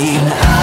game.